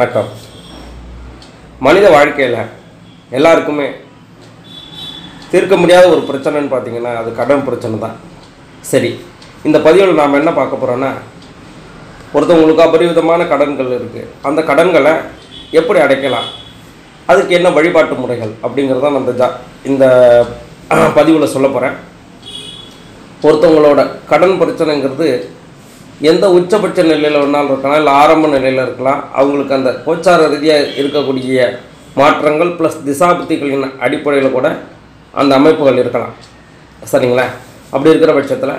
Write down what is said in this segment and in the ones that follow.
வணக்கம். மனித வாழ்க்கையில் எல்லாருக்குமே தீர்க்க முடியாத ஒரு பிரச்சனைன்னு பார்த்தீங்கன்னா அது கடன் பிரச்சனை தான். சரி, இந்த பதிவில் நாம் என்ன பார்க்க போகிறோன்னா, ஒருத்தவங்களுக்கு அபரிவிதமான கடன்கள் இருக்குது, அந்த கடன்களை எப்படி அடைக்கலாம், அதுக்கு என்ன வழிபாட்டு முறைகள் அப்படிங்கிறதான் இந்த பதிவில் சொல்ல போகிறேன். ஒருத்தவங்களோட கடன் பிரச்சனைங்கிறது எந்த உச்சபட்ச நிலையில் வேணாலும் இருக்கலாம், இல்லை ஆரம்ப நிலையில் இருக்கலாம். அவங்களுக்கு அந்த கோச்சார ரீதியாக இருக்கக்கூடிய மாற்றங்கள் ப்ளஸ் திசாபுத்திகளின் அடிப்படையில் கூட அந்த அமைப்புகள் இருக்கலாம். சரிங்களா? அப்படி இருக்கிற பட்சத்தில்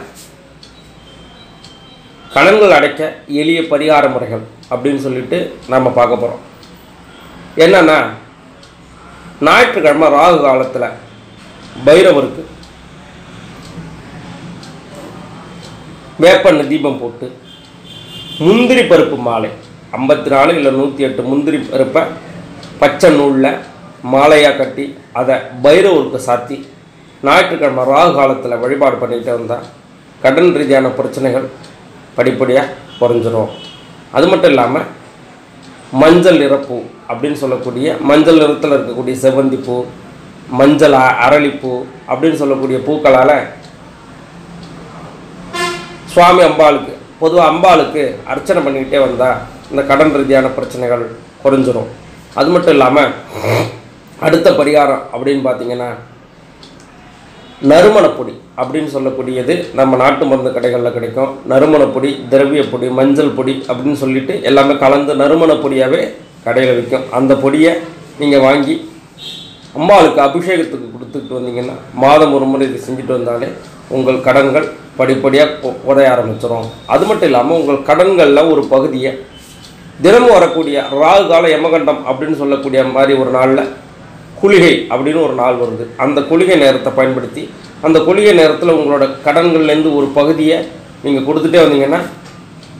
கடன்கள் அடைக்க எளிய பரிகார முறைகள் அப்படின்னு சொல்லிட்டு நாம் பார்க்க போகிறோம். என்னென்னா, ஞாயிற்றுக்கிழமை ராகு காலத்தில் பைரவருக்கு வேப்பண்ணு தீபம் போட்டு முந்திரி பருப்பு மாலை 54 இல்லை 108 முந்திரி பருப்பை பச்சை நூலில் மாலையாக கட்டி அதை பைரவருக்கு சாத்தி ஞாயிற்றுக்கிழமை ராகு காலத்தில் வழிபாடு பண்ணிக்கிட்டு வந்தால் கடன் ரீதியான பிரச்சனைகள் படிப்படியாக குறைஞ்சிரும். அது மட்டும் இல்லாமல் மஞ்சள் நிறப்பூ அப்படின்னு சொல்லக்கூடிய மஞ்சள் நிறத்தில் இருக்கக்கூடிய செவ்வந்திப்பூ, மஞ்சள் அரளிப்பூ அப்படின்னு சொல்லக்கூடிய பூக்களால் சுவாமி அம்பாளுக்கு, பொதுவாக அம்பாளுக்கு அர்ச்சனை பண்ணிக்கிட்டே வந்தால் இந்த கடன் ரீதியான பிரச்சனைகள் குறைஞ்சிரும். அது மட்டும் இல்லாமல் அடுத்த பரிகாரம் அப்படின்னு பார்த்திங்கன்னா, நறுமணப்பொடி அப்படின்னு சொல்லக்கூடியது நம்ம நாட்டு மருந்து கடைகளில் கிடைக்கும். நறுமணப்பொடி, திரவியப்பொடி, மஞ்சள் பொடி அப்படின்னு சொல்லிட்டு எல்லாமே கலந்து நறுமணப்பொடியாகவே கடையில் விற்கும். அந்த பொடியை நீங்கள் வாங்கி அம்பாளுக்கு அபிஷேகத்துக்கு கொடுத்துட்டு வந்தீங்கன்னா, மாதம் ஒரு முறை இது செஞ்சுட்டு வந்தாலே உங்கள் கடன்கள் படிப்படியாக உடைய ஆரம்பிச்சிடும். அது மட்டும் இல்லாமல் உங்கள் கடன்களில் ஒரு பகுதியை தினமும் வரக்கூடிய ராகு கால யமகண்டம் அப்படின்னு சொல்லக்கூடிய மாதிரி ஒரு நாளில் குளிகை அப்படின்னு ஒரு நாள் வருது. அந்த குளிகை நேரத்தை பயன்படுத்தி அந்த குளிகை நேரத்தில் உங்களோட கடன்கள்லேருந்து ஒரு பகுதியை நீங்கள் கொடுத்துட்டே வந்தீங்கன்னா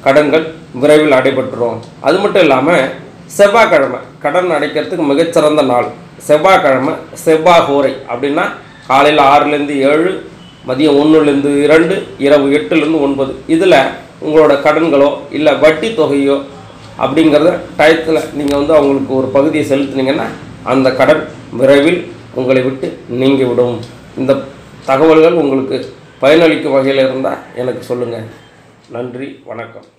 கடன்கள் விரைவில் அடைபட்டுரும். அது மட்டும் இல்லாமல் செவ்வாய்க்கிழமை கடன் அடைக்கிறதுக்கு மிகச்சிறந்த நாள். செவ்வாய்க்கிழமை செவ்வாய் ஹோரை அப்படின்னா காலையில் 6லேருந்து 7, மதியம் 1லேருந்து 2, இரவு 8லேருந்து 9. இதில் உங்களோட கடன்களோ இல்லை வட்டி தொகையோ அப்படிங்கிறத டயத்தில் நீங்கள் அவங்களுக்கு ஒரு பகுதியை செலுத்துனீங்கன்னா அந்த கடன் விரைவில் உங்களை விட்டு நீங்கி விடும். இந்த தகவல்கள் உங்களுக்கு பயனளிக்கும் வகையில் இருந்தால் எனக்கு சொல்லுங்கள். நன்றி, வணக்கம்.